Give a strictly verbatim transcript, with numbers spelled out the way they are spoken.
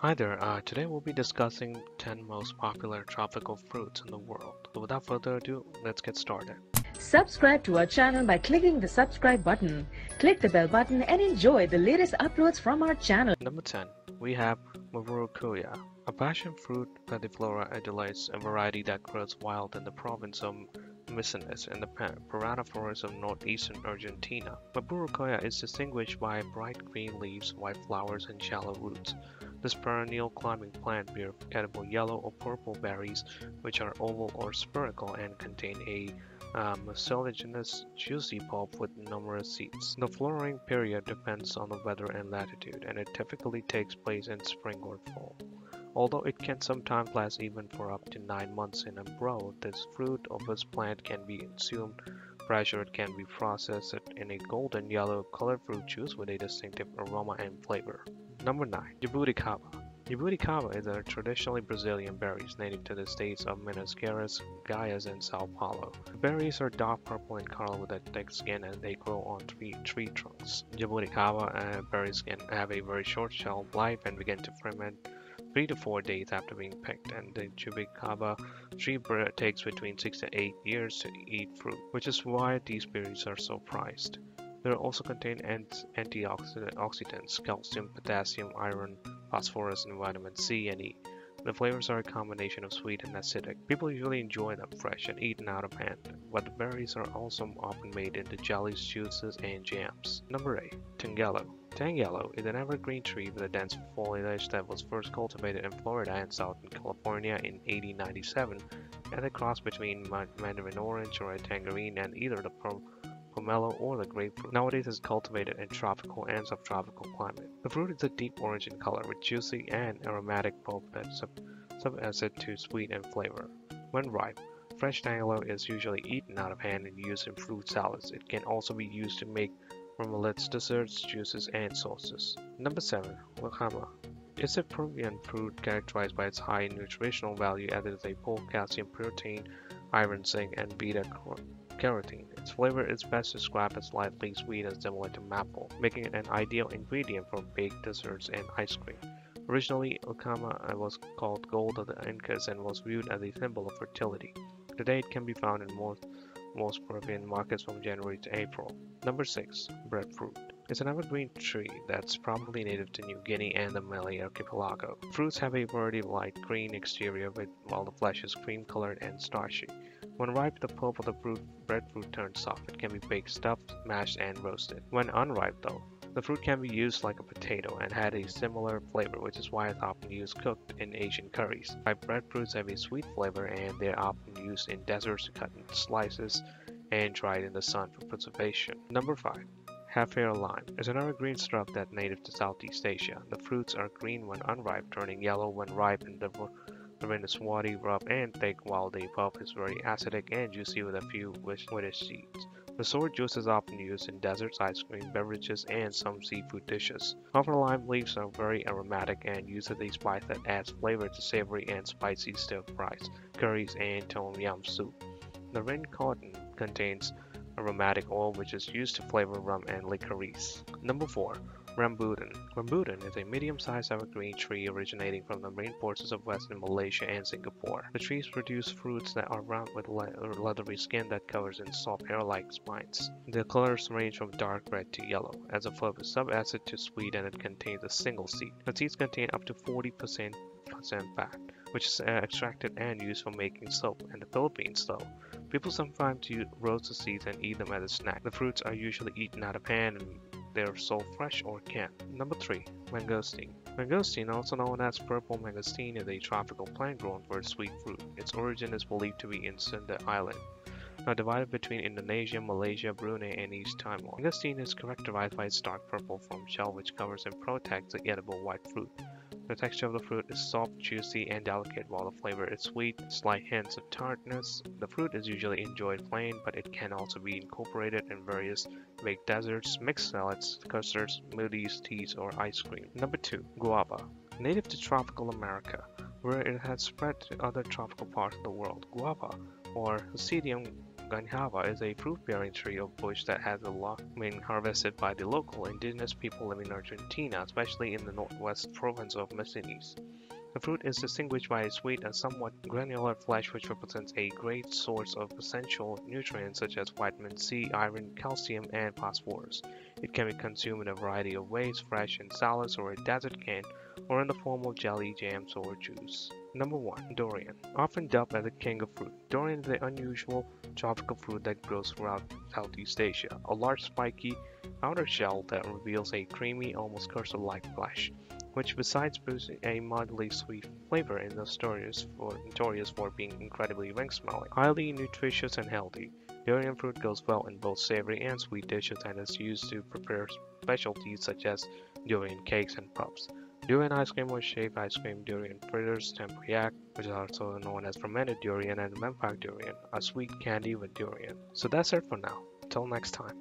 Hi there, uh, today we'll be discussing ten most popular tropical fruits in the world. So without further ado, let's get started. Subscribe to our channel by clicking the subscribe button. Click the bell button and enjoy the latest uploads from our channel. Number ten. We have Mburucuyá, a passion fruit pediflora adulates, a variety that grows wild in the province of Misiones in the Paraná forests of northeastern Argentina. Mburucuyá is distinguished by bright green leaves, white flowers, and shallow roots. This perennial climbing plant bears edible yellow or purple berries, which are oval or spherical and contain a um, mucilaginous juicy pulp with numerous seeds. The flowering period depends on the weather and latitude, and it typically takes place in spring or fall. Although it can sometimes last even for up to nine months in a row, this fruit of this plant can be consumed fresh or it can be processed in a golden yellow colored fruit juice with a distinctive aroma and flavor. Number nine. Jabuticaba. Jabuticaba is a traditionally Brazilian berry native to the states of Minas Gerais, Goiás, and São Paulo. The berries are dark purple in color with a thick skin and they grow on three tree trunks. Jabuticaba uh, berries can have a very short shelf life and begin to ferment three to four days after being picked, and the jabuticaba tree takes between six to eight years to eat fruit, which is why these berries are so prized. They also contain antioxidants, calcium, potassium, iron, phosphorus, and vitamin C and E. The flavors are a combination of sweet and acidic. People usually enjoy them fresh and eaten out of hand, but the berries are also often made into jellies, juices, and jams. Number eight. Tangelo. Tangelo is an evergreen tree with a dense foliage that was first cultivated in Florida and Southern California in eighteen ninety-seven as a cross between mandarin orange or a tangerine and either the purple pomelo or the grapefruit. Nowadays is cultivated in tropical and subtropical climate. The fruit is a deep orange in color with juicy and aromatic pulp that sub sub-acid to sweet and flavor. When ripe, fresh tangelo is usually eaten out of hand and used in fruit salads. It can also be used to make marmalades, desserts, juices, and sauces. Number seven. Lúcuma. It's a Peruvian fruit characterized by its high nutritional value as it is a full calcium, protein, iron, zinc, and beta-carotene. Its flavor is best described as lightly sweet and similar to maple, making it an ideal ingredient for baked desserts and ice cream. Originally, Lúcuma was called gold of the Incas and was viewed as a symbol of fertility. Today, it can be found in most, most Peruvian markets from January to April. Number six. Breadfruit. It's an evergreen tree that's probably native to New Guinea and the Malay archipelago. Fruits have a variety of light green exterior with, while the flesh is cream-colored and starchy. When ripe, the pulp of the fruit, breadfruit turns soft. It can be baked, stuffed, mashed, and roasted. When unripe, though, the fruit can be used like a potato and had a similar flavor, which is why it's often used cooked in Asian curries. Ripe breadfruits have a sweet flavor and they're often used in desserts, cut in slices, and dried in the sun for preservation. Number five. Kaffir Lime is another green shrub that's native to Southeast Asia. The fruits are green when unripe, turning yellow when ripe, and the rind is swarthy, rough, and thick, while the pulp is very acidic and juicy with a few whitish seeds. The sour juice is often used in desserts, ice cream, beverages, and some seafood dishes. Kaffir lime leaves are very aromatic and used as a spice that adds flavor to savory and spicy stir fries, curries, and tom yum soup. The rind cotton contains aromatic oil which is used to flavor rum and licorice. Number four. Rambutan. Rambutan is a medium-sized evergreen tree originating from the rainforests of western Malaysia and Singapore. The trees produce fruits that are round with le leathery skin that covers in soft hair-like spines. The colors range from dark red to yellow. As a flavor is sub-acid to sweet and it contains a single seed. The seeds contain up to forty percent fat, which is extracted and used for making soap. In the Philippines, though, people sometimes roast the seeds and eat them as a snack. The fruits are usually eaten out of hand and they are sold fresh or canned. Number three. Mangosteen. Mangosteen, also known as purple mangosteen, is a tropical plant grown for its sweet fruit. Its origin is believed to be in Sunda Island, now divided between Indonesia, Malaysia, Brunei, and East Timor. Mangosteen is characterized by its dark purple foam shell which covers and protects the edible white fruit. The texture of the fruit is soft, juicy, and delicate, while the flavor is sweet, slight hints of tartness. The fruit is usually enjoyed plain, but it can also be incorporated in various baked desserts, mixed salads, custards, smoothies, teas, or ice cream. Number two. Guava. Native to tropical America, where it has spread to other tropical parts of the world, guava, or Psidium Ganhava is a fruit-bearing tree of bush that has a lot been harvested by the local indigenous people living in Argentina, especially in the northwest province of Misiones. The fruit is distinguished by its sweet and somewhat granular flesh, which represents a great source of essential nutrients such as vitamin C, iron, calcium, and phosphorus. It can be consumed in a variety of ways, fresh in salads or a dessert can, or in the form of jelly, jams, or juice. Number one. Durian. Often dubbed as the king of fruit, durian is an unusual tropical fruit that grows throughout Southeast Asia. A large spiky outer shell that reveals a creamy, almost custard-like flesh, which besides boasting a mildly sweet flavor is notorious for, notorious for being incredibly rank-smelling, highly nutritious and healthy. Durian fruit goes well in both savory and sweet dishes and is used to prepare specialties such as durian cakes and puffs. Durian ice cream or shaved ice cream, durian fritters, tempoyak, which is also known as fermented durian, and mempelam durian, a sweet candy with durian. So that's it for now. Till next time.